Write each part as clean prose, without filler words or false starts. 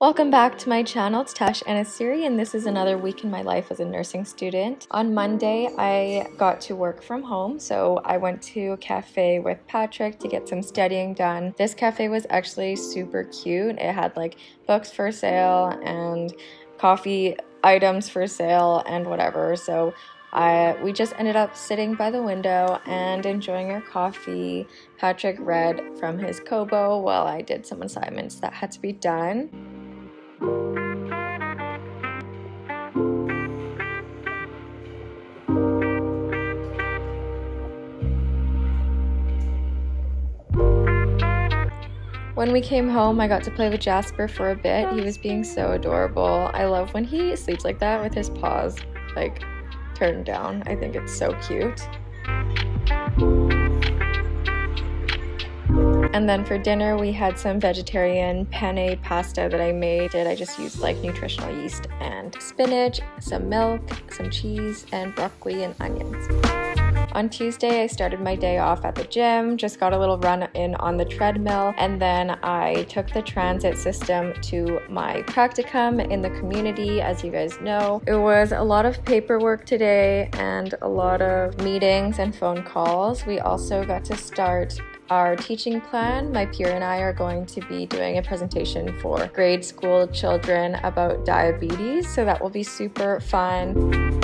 Welcome back to my channel. It's Tash Anasiri, and this is another week in my life as a nursing student. On Monday, I got to work from home, so I went to a cafe with Patrick to get some studying done. This cafe was actually super cute. It had like books for sale and coffee items for sale and whatever, so we just ended up sitting by the window and enjoying our coffee. Patrick read from his Kobo while I did some assignments that had to be done. When we came home, I got to play with Jasper for a bit. He was being so adorable. I love when he sleeps like that with his paws like turned down. I think it's so cute. And then for dinner, we had some vegetarian penne pasta that I made. I just used like nutritional yeast and spinach, some milk, some cheese, and broccoli and onions. On Tuesday, I started my day off at the gym, just got a little run in on the treadmill, and then I took the transit system to my practicum in the community, as you guys know. It was a lot of paperwork today and a lot of meetings and phone calls. We also got to start our teaching plan. My peer and I are going to be doing a presentation for grade school children about diabetes, so that will be super fun.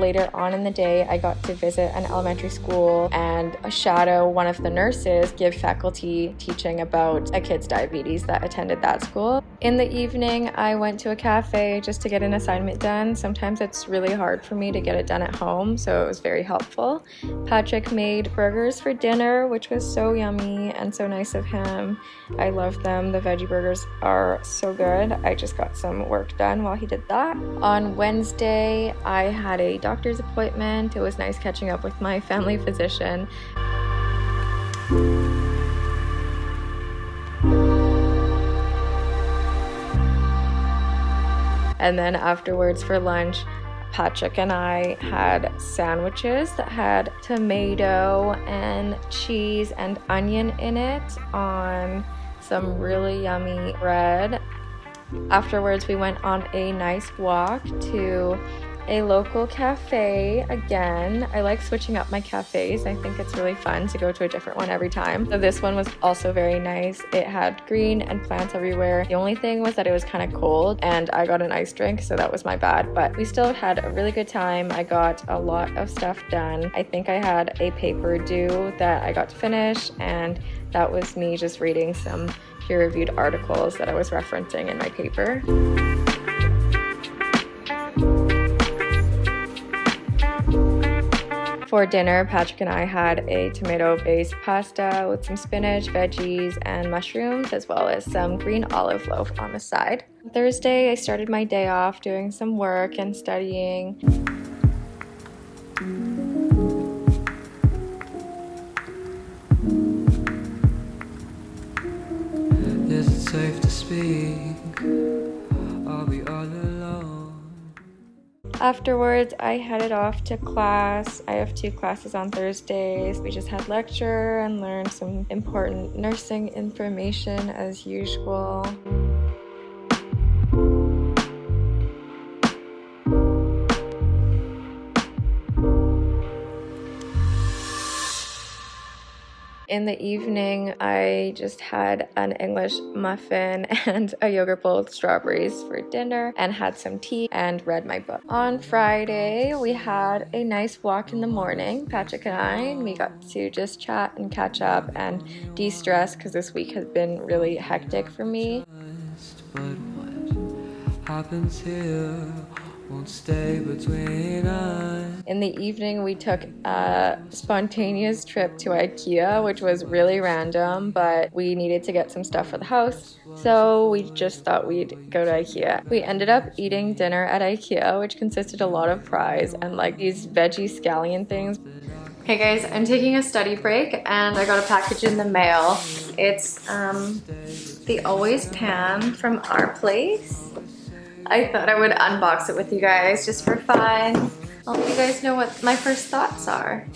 Later on in the day, I got to visit an elementary school and shadow one of the nurses give faculty teaching about a kid's diabetes that attended that school. In the evening, I went to a cafe just to get an assignment done. Sometimes it's really hard for me to get it done at home, so it was very helpful. Patrick made burgers for dinner, which was so yummy and so nice of him. I love them. The veggie burgers are so good. I just got some work done while he did that. On Wednesday, I had a doctor's appointment. It was nice catching up with my family physician. And then afterwards for lunch, Patrick and I had sandwiches that had tomato and cheese and onion in it on some really yummy bread. Afterwards, we went on a nice walk to a local cafe again. I like switching up my cafes. I think it's really fun to go to a different one every time. So this one was also very nice. It had green and plants everywhere. The only thing was that it was kind of cold and I got an iced drink, so that was my bad, but we still had a really good time. I got a lot of stuff done. I think I had a paper due that I got to finish, and that was me just reading some peer-reviewed articles that I was referencing in my paper. For dinner, Patrick and I had a tomato-based pasta with some spinach, veggies, and mushrooms, as well as some green olive loaf on the side. Thursday, I started my day off doing some work and studying. Is it safe to speak? I'll be all alone. Afterwards, I headed off to class. I have two classes on Thursdays. We just had lecture and learned some important nursing information as usual. In the evening, I just had an English muffin and a yogurt bowl with strawberries for dinner and had some tea and read my book. On Friday, we had a nice walk in the morning, Patrick and I, and we got to just chat and catch up and de-stress because this week has been really hectic for me. But what happens here won't stay between us. In the evening, we took a spontaneous trip to IKEA, which was really random, but we needed to get some stuff for the house, so we just thought we'd go to IKEA. We ended up eating dinner at IKEA, which consisted a lot of fries and like these veggie scallion things. Hey guys, I'm taking a study break and I got a package in the mail. It's The Always Pan from Our Place. I thought I would unbox it with you guys just for fun. I'll let you guys know what my first thoughts are.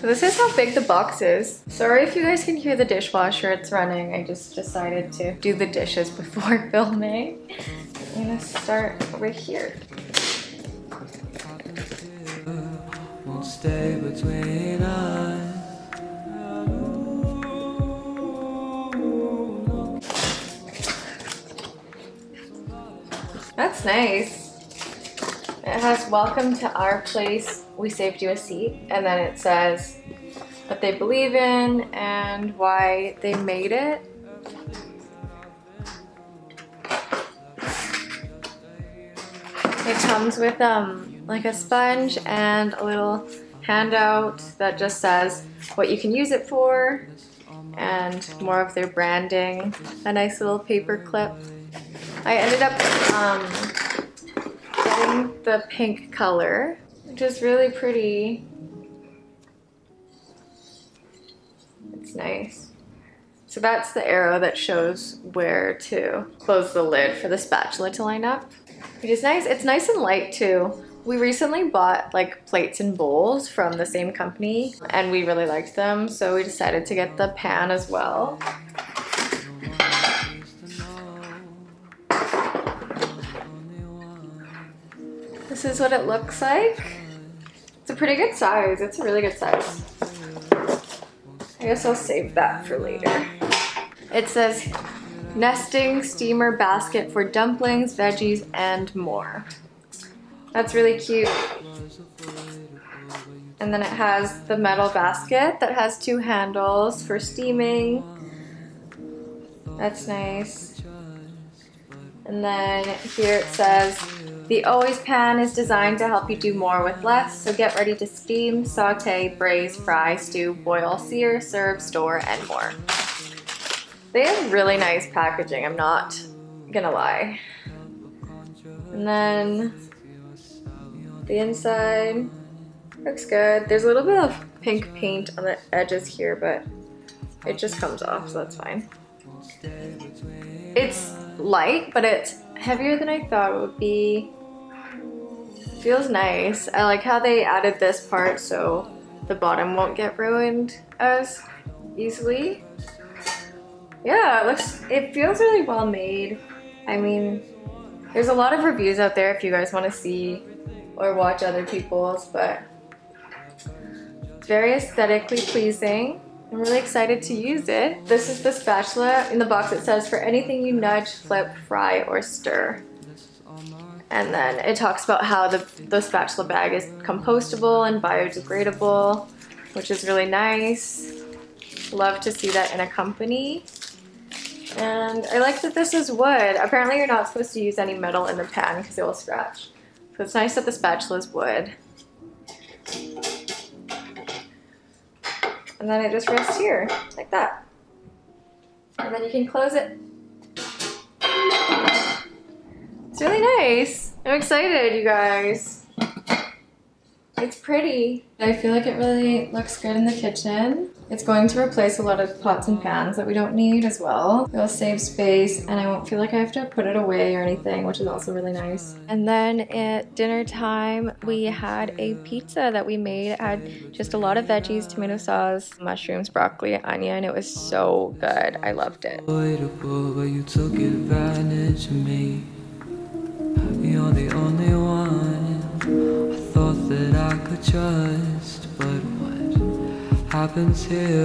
So this is how big the box is. Sorry if you guys can hear the dishwasher, it's running. I just decided to do the dishes before filming. I'm gonna start over here. Won't stay between us. That's nice. It has "Welcome to Our Place, we saved you a seat," and then it says what they believe in and why they made it. It comes with like a sponge and a little handout that just says what you can use it for and more of their branding. A nice little paper clip. I ended up getting the pink color, which is really pretty. It's nice. So that's the arrow that shows where to close the lid for the spatula to line up, which is nice. It's nice and light too. We recently bought like plates and bowls from the same company and we really liked them, so we decided to get the pan as well. This is what it looks like. It's a pretty good size. It's a really good size. I guess I'll save that for later. It says nesting steamer basket for dumplings, veggies, and more. That's really cute. And then it has the metal basket that has two handles for steaming. That's nice. And then here it says, "The Always Pan is designed to help you do more with less, so get ready to steam, saute, braise, fry, stew, boil, sear, serve, store, and more." They have really nice packaging, I'm not gonna lie. And then the inside looks good. There's a little bit of pink paint on the edges here, but it just comes off, so that's fine. It's light, but it's heavier than I thought it would be. Feels nice. I like how they added this part so the bottom won't get ruined as easily. Yeah, it feels really well made. I mean, there's a lot of reviews out there if you guys want to see or watch other people's, but it's very aesthetically pleasing. I'm really excited to use it. This is the spatula. In the box it says, "For anything you nudge, flip, fry, or stir." And then it talks about how the spatula bag is compostable and biodegradable, which is really nice. Love to see that in a company. And I like that this is wood. Apparently you're not supposed to use any metal in the pan because it will scratch. So it's nice that the spatula is wood. And then it just rests here, like that. And then you can close it. It's really nice. I'm excited, you guys. It's pretty. I feel like it really looks good in the kitchen. It's going to replace a lot of pots and pans that we don't need as well. It'll save space and I won't feel like I have to put it away or anything, which is also really nice. And then at dinner time, we had a pizza that we made. It had just a lot of veggies, tomato sauce, mushrooms, broccoli, onion. It was so good. I loved it. You took advantage of me. You're the only one I thought that I could trust, but what happens here?